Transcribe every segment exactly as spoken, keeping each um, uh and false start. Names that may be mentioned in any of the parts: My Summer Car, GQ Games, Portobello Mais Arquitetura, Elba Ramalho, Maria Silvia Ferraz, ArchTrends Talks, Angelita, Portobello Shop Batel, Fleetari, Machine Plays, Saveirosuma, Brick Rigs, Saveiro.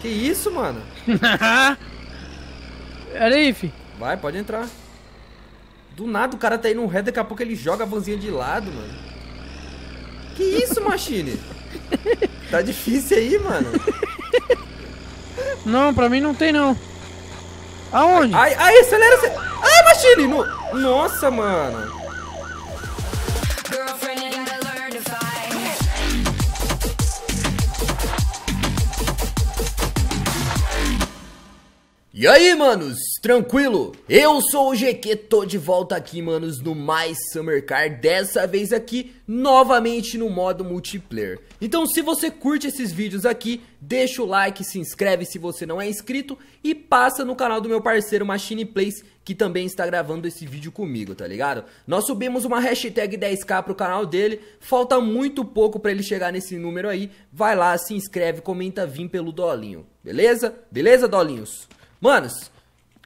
Que isso, mano? Era aí, fi. Vai, pode entrar. Do nada o cara tá indo reto, daqui a pouco ele joga a vanzinha de lado, mano. Que isso, Machine? Tá difícil aí, mano. Não, pra mim não tem, não. Aonde? Ai, ai, acelera, acelera. Ai, Machine! No... Nossa, mano. E aí, manos, tranquilo? Eu sou o G Q, tô de volta aqui, manos, no My Summer Car, dessa vez aqui, novamente no modo multiplayer. Então, se você curte esses vídeos aqui, deixa o like, se inscreve se você não é inscrito e passa no canal do meu parceiro Machine Plays, que também está gravando esse vídeo comigo, tá ligado? Nós subimos uma hashtag dez K pro canal dele, falta muito pouco pra ele chegar nesse número aí, vai lá, se inscreve, comenta, vim pelo dolinho, beleza? Beleza, dolinhos? Manos,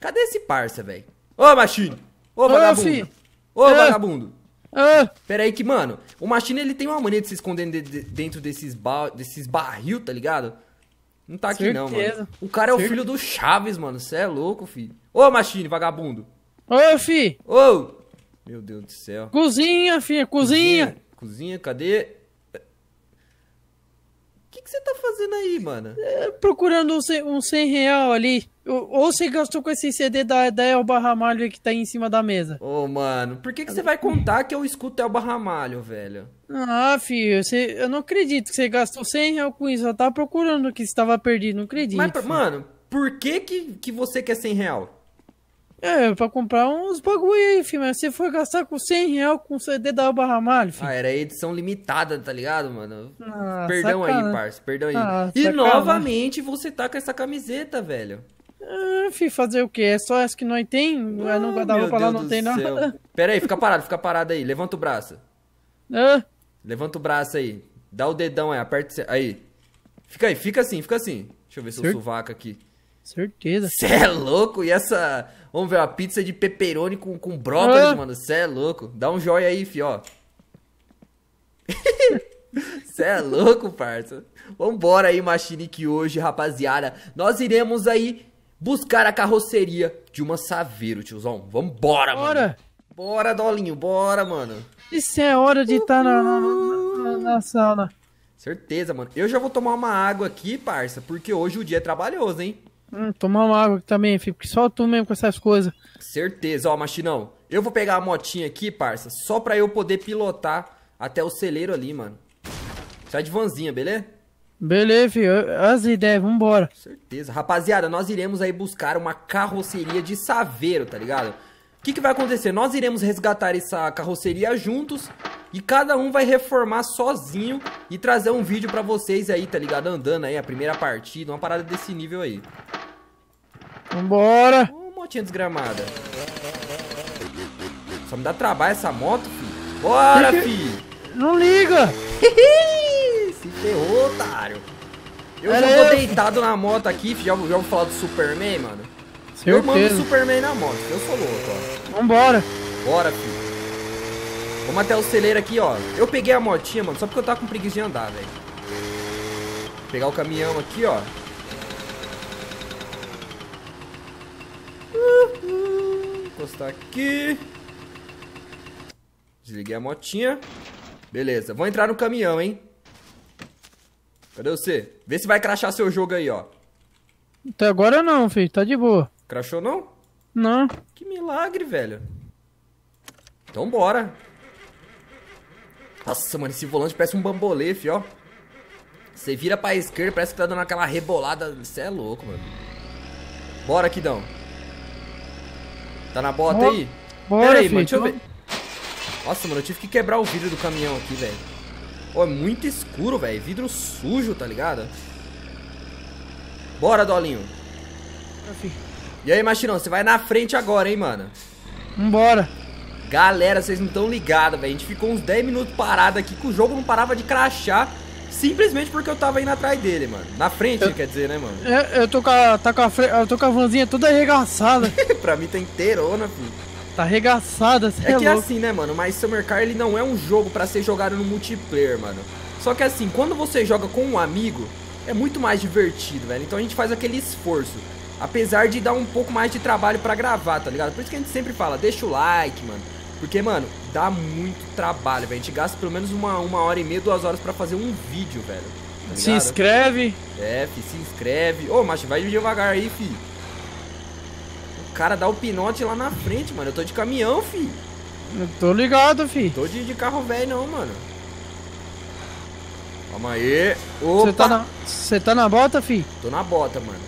cadê esse parça, velho? Ô, Machine! Ô, vagabundo! Ô, vagabundo! Ah. Pera aí que, mano, o Machine, ele tem uma mania de se esconder de, de, dentro desses, ba, desses barril, tá ligado? Não tá aqui, não, mano. O cara é o filho do Chaves, mano. Cê é louco, filho. Ô, Machine, vagabundo! Ô, fi! Ô! Meu Deus do céu. Cozinha, filho, cozinha! Cozinha, cozinha, cadê... O que você tá fazendo aí, mano? É, procurando um, um cem real ali. Ou, ou você gastou com esse C D da, da Elba Ramalho que tá aí em cima da mesa? Ô, oh, mano, por que, que você vai contar que eu escuto Elba Ramalho, velho? Ah, filho, você, eu não acredito que você gastou cem real com isso. Eu tava procurando que você tava perdido, não acredito. Mas, filho, mano, por que, que que você quer cem real? É, pra comprar uns bagulho aí, filho. Mas você foi gastar com cem real com o C D da Elba Ramalho, filho. Ah, era edição limitada, tá ligado, mano? Ah, perdão sacana. Aí, parça, perdão aí. Ah, e sacana. Novamente você tá com essa camiseta, velho. Ah, filho, fazer o quê? É só essa que nós tem? Ah, não guardava pra lá, não tem céu. Nada. Pera aí, fica parado, fica parado aí. Levanta o braço. Ah. Levanta o braço aí. Dá o dedão aí, aperta... Aí. Fica aí, fica assim, fica assim. Deixa eu ver se eu sovaco aqui. Certeza. Cê é louco? E essa... Vamos ver, uma pizza de pepperoni com, com brócolis, ah. mano. Cê é louco. Dá um joia aí, fi, ó. Cê é louco, parça. Vambora aí, Machine, que hoje, rapaziada, nós iremos aí buscar a carroceria de uma Saveiro, tiozão. Vambora, bora. Mano. Bora, dolinho. Bora, mano. Isso é hora de estar tá na, na, na, na sauna. Certeza, mano. Eu já vou tomar uma água aqui, parça, porque hoje o dia é trabalhoso, hein? Hum, tomar uma água também, filho, porque só tu mesmo com essas coisas. Certeza, ó, Machinão. Eu vou pegar a motinha aqui, parça, só pra eu poder pilotar até o celeiro ali, mano. Sai de vanzinha, beleza? Beleza, filho. As ideias, vambora. Certeza. Rapaziada, nós iremos aí buscar uma carroceria de Saveiro, tá ligado? O que que vai acontecer? Nós iremos resgatar essa carroceria juntos e cada um vai reformar sozinho e trazer um vídeo pra vocês aí, tá ligado? Andando aí, a primeira partida, uma parada desse nível aí. Vambora! Ô, motinha desgramada. Só me dá trabalho essa moto, filho. Bora, que... filho! Não liga! Se ferrou, otário. Eu Era já tô eu... deitado na moto aqui, filho. Já, já vou falar do Superman, mano. Certeza. Eu mando o Superman na moto, eu sou louco, ó. Vambora! Bora, filho. Vamos até o celeiro aqui, ó. Eu peguei a motinha, mano, só porque eu tava com preguiça de andar, velho. Pegar o caminhão aqui, ó. Encostar aqui. Desliguei a motinha. Beleza, vou entrar no caminhão, hein. Cadê você? Vê se vai crashar seu jogo aí, ó. Até agora não, filho, tá de boa. Crashou não? Não. Que milagre, velho. Então bora. Nossa, mano, esse volante parece um bambolê, filho, ó. Você vira pra esquerda, parece que tá dando aquela rebolada. Você é louco, mano. Bora, Kidão. Tá na bota Bo aí? Bora, Pera aí, filho, mano, deixa eu ver. Nossa, mano, eu tive que quebrar o vidro do caminhão aqui, velho. Ó, é muito escuro, velho. Vidro sujo, tá ligado? Bora, dolinho. E aí, Machinão, você vai na frente agora, hein, mano? Vambora. Galera, vocês não estão ligados, velho. A gente ficou uns dez minutos parado aqui, que o jogo não parava de crashar. Simplesmente porque eu tava indo atrás dele, mano. Na frente, eu, quer dizer, né, mano? Eu, eu, tô com a, tá com a fre... eu tô com a vanzinha toda arregaçada. Pra mim tá inteirona, filho. Tá arregaçada, cê é louco. É que é assim, né, mano? Mas Summer Car, ele não é um jogo pra ser jogado no multiplayer, mano. Só que assim, quando você joga com um amigo, é muito mais divertido, velho. Então a gente faz aquele esforço, apesar de dar um pouco mais de trabalho pra gravar, tá ligado? Por isso que a gente sempre fala, deixa o like, mano. Porque, mano, dá muito trabalho, velho. A gente gasta pelo menos uma, uma hora e meia, duas horas pra fazer um vídeo, velho. Tá se inscreve. É, fi, se inscreve. Ô, macho, vai devagar aí, fi. O cara dá o pinote lá na frente, mano. Eu tô de caminhão, fi. Eu tô ligado, fi. Tô de, de carro velho, não, mano. Calma aí. Opa. Você tá na, você tá na bota, fi? Tô na bota, mano.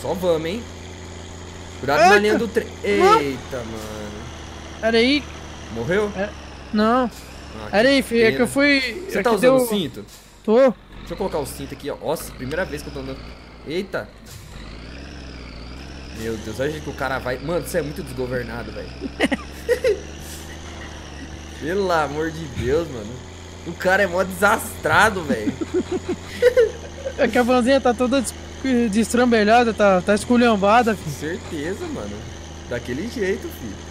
Só vamos, hein? Cuidado na linha do trem. Eita, mano. Pera aí. Morreu? É... Não. Ah, Pera aí, filho. É que eu fui... Você é tá usando deu... o cinto? Tô. Deixa eu colocar o cinto aqui, ó. Nossa, primeira vez que eu tô andando... Eita. Meu Deus, olha que o cara vai... Mano, você é muito desgovernado, velho. Pelo amor de Deus, mano. O cara é mó desastrado, velho. É que a vanzinha tá toda... destrambelhada, tá, tá esculhambada, filho. Certeza, mano. Daquele jeito, filho.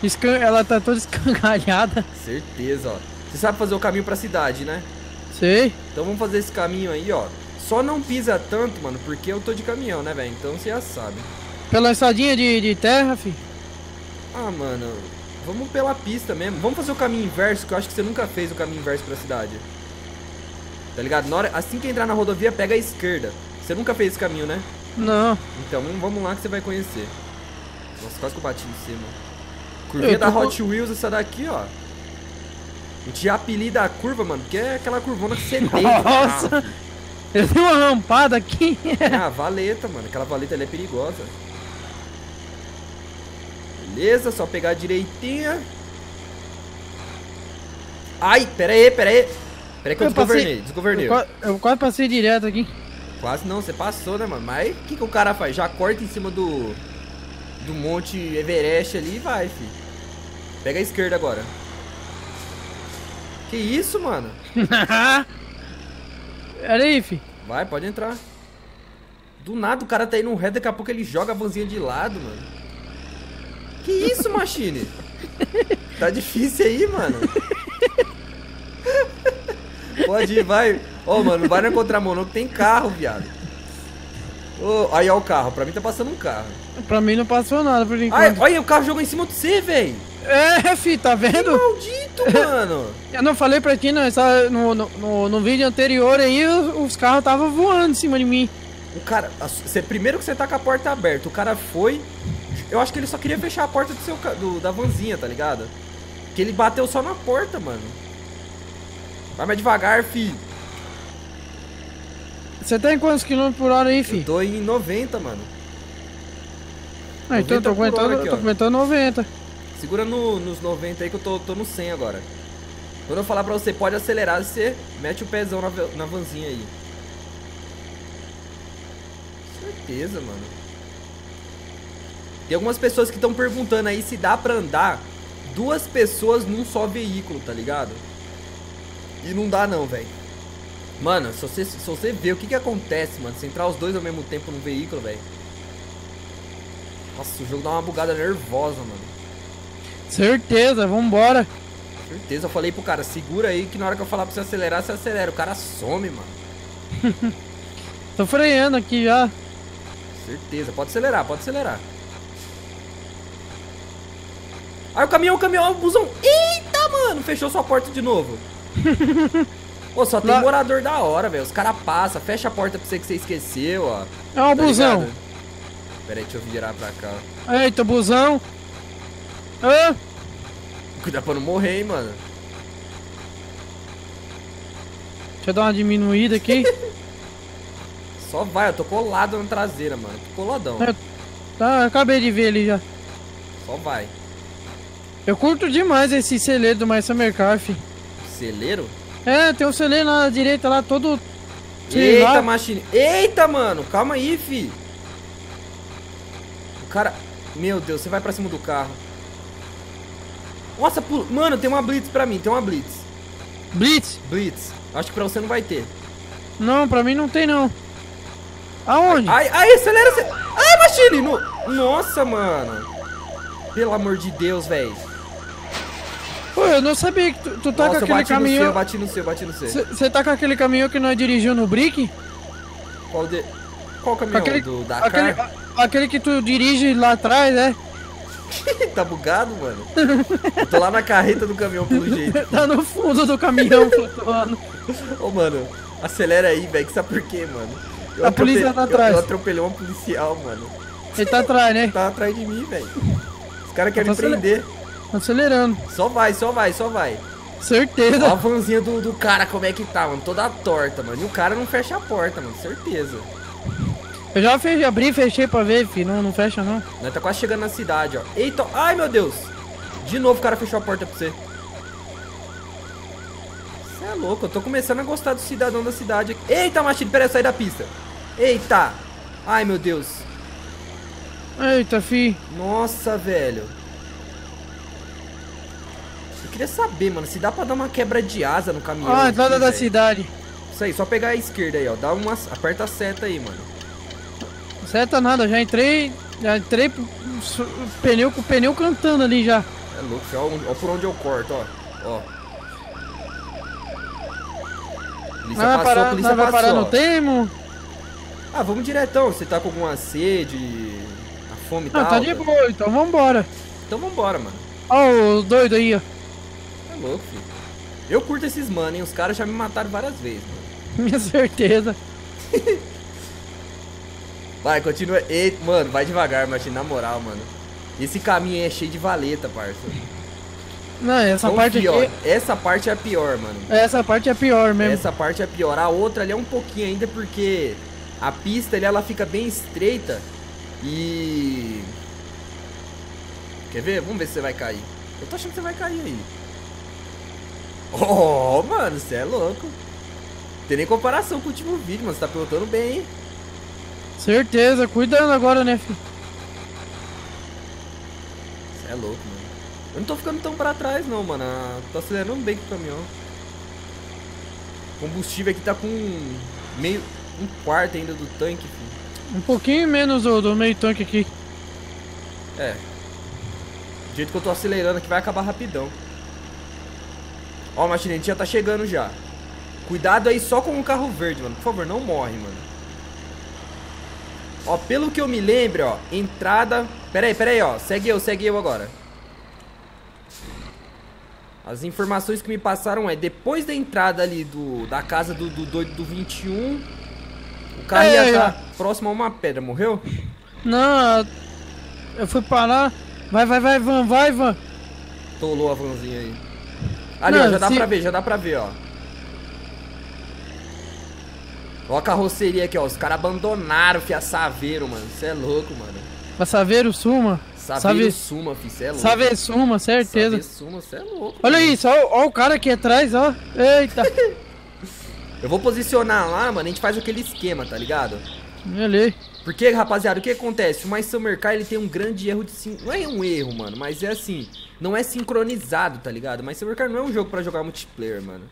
Escan... Ela tá toda escangalhada. Certeza, ó. Você sabe fazer o caminho pra cidade, né? Sei. Então vamos fazer esse caminho aí, ó. Só não pisa tanto, mano, porque eu tô de caminhão, né, velho? Então você já sabe. Pela estradinha de, de terra, filho? Ah, mano. Vamos pela pista mesmo. Vamos fazer o caminho inverso, que eu acho que você nunca fez o caminho inverso pra cidade. Tá ligado? Na hora... Assim que entrar na rodovia, pega a esquerda. Você nunca fez esse caminho, né? Não. Então, vamos lá que você vai conhecer. Nossa, quase que eu bati em cima. Curvinha da Hot Wheels, essa daqui, ó. A gente já apelida a curva, mano, porque é aquela curvona que você deita. Nossa! Eu dei uma rampada aqui. Ah, valeta, mano. Aquela valeta ali é perigosa. Beleza, só pegar a direitinha. Ai, pera aí, pera aí. Pera aí que eu, eu desgovernei, passei... desgovernei. Eu, eu quase passei direto aqui. Quase não, você passou, né, mano? Mas o que, que o cara faz? Já corta em cima do do monte Everest ali e vai, filho. Pega a esquerda agora. Que isso, mano? Pera aí, filho. Vai, pode entrar. Do nada o cara tá indo reto, daqui a pouco ele joga a vanzinha de lado, mano. Que isso, Machine? Tá difícil aí, mano. Pode ir, vai. Ô, oh, mano, não vai na contramão não, que tem carro, viado. Oh, aí, ó o carro. Pra mim tá passando um carro. Pra mim não passou nada, por enquanto. Ai, olha, o carro jogou em cima de você, velho. É, fi, tá vendo? Que maldito, mano. Eu não falei pra ti, não. Essa, no, no, no, no vídeo anterior aí, os, os carros estavam voando em cima de mim. O cara... Cê, primeiro que você tá com a porta aberta. O cara foi... Eu acho que ele só queria fechar a porta do seu, do, da vanzinha, tá ligado? Que ele bateu só na porta, mano. Vai mais devagar, fi. Você tá em quantos quilômetros por hora aí, fi? Eu tô em noventa, mano. Ah, então eu tô aguentando, aqui, eu tô aguentando noventa. Segura no, nos noventa aí que eu tô, tô no cem agora. Quando eu falar pra você, pode acelerar, você mete o pezão na, na vanzinha aí. Certeza, mano. Tem algumas pessoas que estão perguntando aí se dá pra andar duas pessoas num só veículo, tá ligado? E não dá não, velho. Mano, se você, se você ver o que que acontece, mano, se entrar os dois ao mesmo tempo no veículo, velho. Nossa, o jogo dá uma bugada nervosa, mano. Certeza, vambora. Certeza, eu falei pro cara, segura aí que na hora que eu falar pra você acelerar, você acelera. O cara some, mano. Tô freando aqui já. Certeza, pode acelerar, pode acelerar. Aí o caminhão, o caminhão, o busão. Eita, mano, fechou sua porta de novo. Pô, só tem lá... morador da hora, velho. Os caras passam, fecha a porta pra você que você esqueceu, ó. É um tá busão. Ligado? Pera aí, deixa eu virar pra cá. Eita, busão. Ah. Cuidado pra não morrer, hein, mano. Deixa eu dar uma diminuída aqui. Só vai, eu tô colado na traseira, mano. Tô coladão. É... Tá, eu acabei de ver ali já. Só vai. Eu curto demais esse celeiro do My Summer Car, fi. Celeiro? É, tem um celeiro na direita lá, todo... Eita, lá. Machine. Eita, mano. Calma aí, fi. O cara... Meu Deus, você vai pra cima do carro. Nossa, pula... Mano, tem uma blitz pra mim, tem uma blitz. Blitz? Blitz. Acho que pra você não vai ter. Não, pra mim não tem, não. Aonde? Ai, ai, acelera, acelera. Ai, Machine. No... Nossa, mano. Pelo amor de Deus, velho. Pô, eu não sabia que tu, tu tá Nossa, com aquele caminhão... Nossa, eu bati no seu, eu bati no seu. Você tá com aquele caminhão que nós dirigiu no Brick? Qual de... Qual caminhão? Aquele, do Dakar? Aquele, aquele que tu dirige lá atrás, né? Tá bugado, mano. Eu tô lá na carreta do caminhão, pelo jeito. Tá no fundo do caminhão, flutuando. Ô, mano, acelera aí, velho, que sabe por quê, mano? Eu a polícia tá atrás. Eu, eu atropelei um policial, mano. Ele tá atrás, né? Tá atrás de mim, velho. Os caras querem me prender. Tá acelerando. Só vai, só vai, só vai. Certeza. Ó a vanzinha do, do cara, como é que tá, mano? Toda torta, mano. E o cara não fecha a porta, mano. Certeza. Eu já fechei, abri e fechei pra ver, filho. Não, não fecha, não. Nós tá quase chegando na cidade, ó. Eita, ai, meu Deus. De novo o cara fechou a porta pra você. Você é louco. Eu tô começando a gostar do cidadão da cidade. Eita, Machine, peraí, sai da pista. Eita. Ai, meu Deus. Eita, fi. Nossa, velho. Eu queria saber, mano, se dá pra dar uma quebra de asa no caminhão. Ah, entrada da cidade. Isso aí, só pegar a esquerda aí, ó. Dá uma... Aperta a seta aí, mano. Seta nada, já entrei, já entrei pneu, com o pneu cantando ali já. É louco, olha por onde eu corto, ó. ó. Polícia ah, passou, parar, a polícia vai parar no tempo. Ah, vamos diretão, você tá com alguma sede, a fome tá Não, alta. Tá de boa, então vambora. Então vambora, mano. Ó, os doidos aí, ó. É louco, filho. Eu curto esses mano, hein, os caras já me mataram várias vezes, mano. Minha certeza. Vai, continua. Ei, mano, vai devagar, Machine, na moral, mano. Esse caminho aí é cheio de valeta, parça. Não, essa parte aqui... Essa parte é a pior, mano. Essa parte é a pior mesmo. Essa parte é a pior. A outra ali é um pouquinho ainda, porque a pista ali, ela fica bem estreita e... Quer ver? Vamos ver se você vai cair. Eu tô achando que você vai cair aí. Oh, mano, você é louco. Não tem nem comparação com o último vídeo, mano. Você tá pilotando bem, hein? Certeza, cuidando agora, né, filho? Você é louco, mano. Eu não tô ficando tão pra trás, não, mano. Tô acelerando bem com o caminhão. O combustível aqui tá com meio... Um quarto ainda do tanque, filho. Um pouquinho menos do, do meio tanque aqui. É. Do jeito que eu tô acelerando aqui, vai acabar rapidão. Ó, a machinetinha tá chegando já. Cuidado aí só com o carro verde, mano. Por favor, não morre, mano. Ó, pelo que eu me lembro, ó, entrada... Pera aí, pera aí, ó. Segue eu, segue eu agora. As informações que me passaram é, depois da entrada ali do, da casa do doido do, do vinte e um, o carro é, ia estar tá próximo a uma pedra. Morreu? Não, eu fui parar. Vai, vai, vai, van, vai, van. Tolou a vanzinha aí. Ali, não, ó, já dá se... pra ver, já dá pra ver, ó. Ó a carroceria aqui, ó. Os caras abandonaram, fi, a Saveiro, mano. Você é louco, mano. A Saveirosuma? Saveirosuma, fi, cê é louco. Saveirosuma, certeza. Saveirosuma, cê é louco. Olha mano. Isso, ó, ó o cara aqui atrás, ó. Eita. Eu vou posicionar lá, mano, a gente faz aquele esquema, tá ligado? Beleza. Porque, rapaziada, o que acontece? O My Summer Car, ele tem um grande erro de... Sin... Não é um erro, mano, mas é assim, não é sincronizado, tá ligado? My Summer Car não é um jogo pra jogar multiplayer, mano.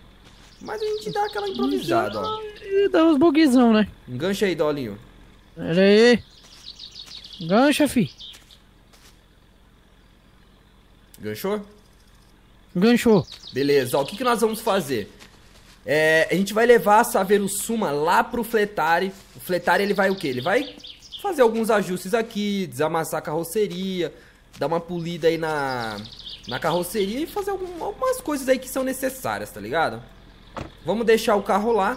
Mas a gente dá aquela improvisada, ó. E dá uns buguizão, né? Engancha aí, Dolinho. Pera aí. Engancha, fi. Enganchou? Enganchou. Beleza, ó. O que, que nós vamos fazer? É, a gente vai levar a Saveirosuma lá pro Fleetari. O Fleetari, ele vai o quê? Ele vai fazer alguns ajustes aqui, desamassar a carroceria, dar uma polida aí na, na carroceria e fazer algum, algumas coisas aí que são necessárias, tá ligado? Vamos deixar o carro lá.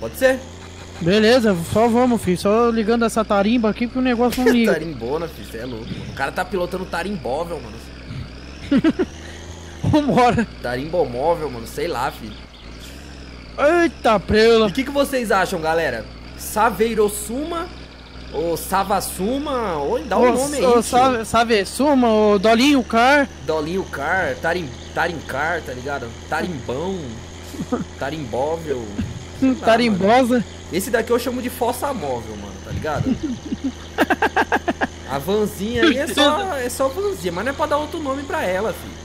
Pode ser? Beleza, só vamos, filho. Só ligando essa tarimba aqui que o negócio não liga. Tarimbona, filho, você é louco. Mano. O cara tá pilotando tarimbóvel, mano. Vambora. Tarimbomóvel, mano, sei lá, filho. Eita, preula. E o que, que vocês acham, galera? Saveirosuma ou Savasuma? Ou dá um nome aí. Ou Sa Saveirosuma, ou Dolinho Car. Dolinho Car, tarim, Tarincar, tá ligado? Tarimbão, Tarimbóvel. Lá, Tarimbosa. Mano. Esse daqui eu chamo de fossa móvel, mano, tá ligado? A vanzinha aí é só, é só vanzinha, mas não é pra dar outro nome pra ela, filho.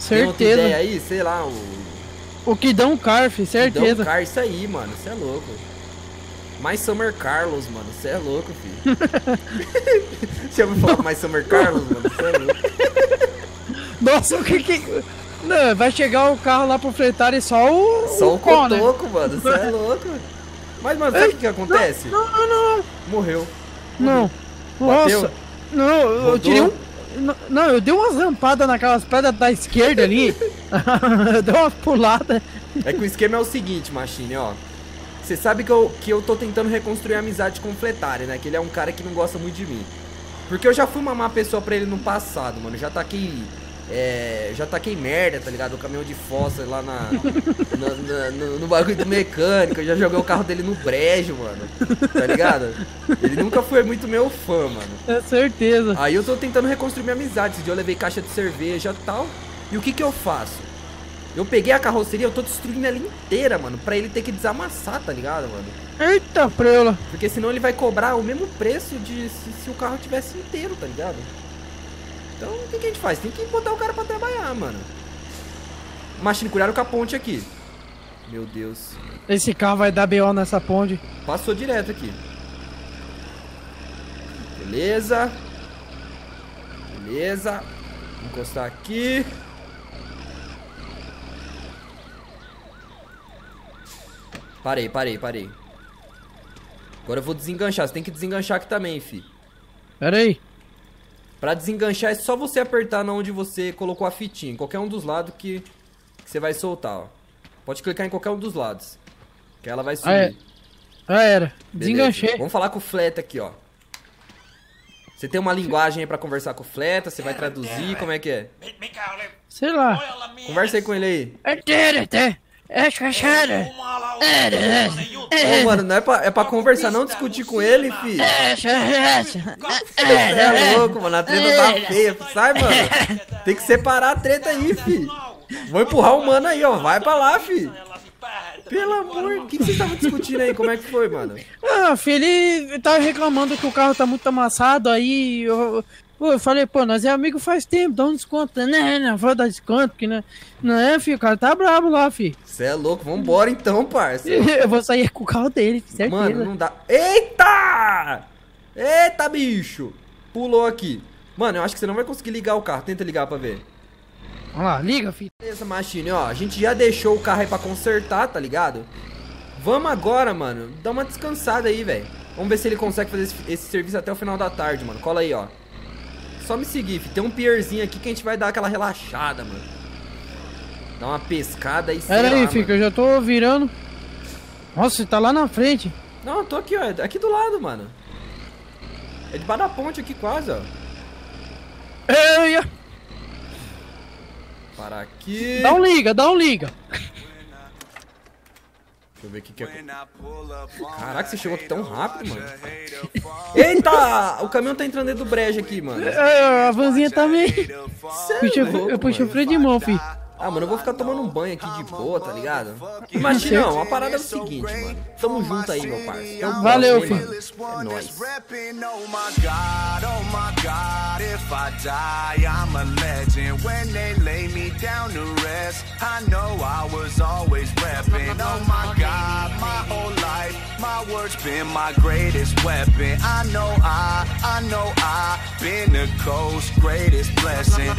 Certeza. Tem aí, sei lá, o... O que dá um car, filho, certeza. Que dá um car, isso aí, mano, cê é louco. My Summer Carlos, mano, cê é louco, filho. Você ouviu falar My Summer Carlos, mano, cê é louco. Nossa, o que que... Não, vai chegar o carro lá pro Fleetari e só o... Só o cotoco, mano. Você é louco. Mas, mano, sabe o que que acontece? Não, não, não. Morreu. Não. Bateu. Nossa. Não, eu, eu tirei um... Não, eu dei umas rampadas naquelas pedras da esquerda ali. Eu dei uma pulada. É que o esquema é o seguinte, Machine, ó. Você sabe que eu, que eu tô tentando reconstruir a amizade com o Fleetari, né? Que ele é um cara que não gosta muito de mim. Porque eu já fui uma má pessoa pra ele no passado, mano. Já taquei... É, já taquei merda, tá ligado? O caminhão de fossa lá na, na, na no, no bagulho do mecânico. Eu já joguei o carro dele no brejo, mano. Tá ligado? Ele nunca foi muito meu fã, mano. É certeza. Aí eu tô tentando reconstruir minha amizade. Esse dia eu levei caixa de cerveja e tal. E o que que eu faço? Eu peguei a carroceria, eu tô destruindo ela inteira, mano. Pra ele ter que desamassar, tá ligado, mano? Eita, preula. Porque senão ele vai cobrar o mesmo preço de se, se o carro tivesse inteiro, tá ligado? Então, o que que a gente faz? Tem que botar o cara pra trabalhar, mano. Machine, cuidado com a ponte aqui. Meu Deus. Esse carro vai dar B O nessa ponte. Passou direto aqui. Beleza. Beleza. Vou encostar aqui. Parei, parei, parei. Agora eu vou desenganchar. Você tem que desenganchar aqui também, fi. Pera aí. Pra desenganchar é só você apertar na onde você colocou a fitinha, em qualquer um dos lados que, que você vai soltar, ó. Pode clicar em qualquer um dos lados, que ela vai subir. Já era, desenganchei. Beleza. Vamos falar com o Fleeta aqui, ó. Você tem uma linguagem aí pra conversar com o Fleeta, você vai traduzir, como é que é? Sei lá. Conversa aí com ele aí. Ô, mano, não é pra, é pra conversar, não discutir com ele, filho. É louco, mano, a treta tá feia, sai, mano. Tem que separar a treta aí, filho. Vou empurrar o mano aí, ó, vai pra lá, filho. Pelo amor, o que que vocês estavam discutindo aí, como é que foi, mano? Ah, filho, ele tava reclamando que o carro tá muito amassado, aí eu... Pô, eu falei, pô, nós é amigo faz tempo, dá um desconto. Não, não vou dar desconto, que não é, não é, filho, o cara tá brabo lá, filho. Você é louco, vambora então, parceiro. Eu vou sair com o carro dele, certeza. Mano, não dá... Eita! Eita, bicho! Pulou aqui. Mano, eu acho que você não vai conseguir ligar o carro, tenta ligar pra ver. Vamos lá, liga, filho. Beleza, Machine, ó, a gente já deixou o carro aí pra consertar, tá ligado? Vamos agora, mano, dá uma descansada aí, velho. Vamos ver se ele consegue fazer esse, esse serviço até o final da tarde, mano, cola aí, ó. Só me seguir, filho. Tem um pierzinho aqui que a gente vai dar aquela relaxada, mano. Dá uma pescada e sei lá, aí, filho, eu já tô virando. Nossa, você tá lá na frente. Não, eu tô aqui, ó. Aqui do lado, mano. É debaixo da ponte aqui quase, ó. Eia! Parar aqui. Dá um liga, dá um liga. Deixa eu ver o que que é. Caraca, você chegou aqui tão rápido, mano. Eita! O caminhão tá entrando dentro do brejo aqui, mano. É, a vanzinha também. Puxa, louco, eu puxei o freio de mão, filho. Ah, mano, eu vou ficar tomando um banho aqui de boa, tá ligado? Imagina, não, a parada é o seguinte, mano. Tamo junto aí, meu parceiro. Um Valeu, filho. É nóis. Been my greatest weapon. I know I, I know I been the coast's greatest blessing.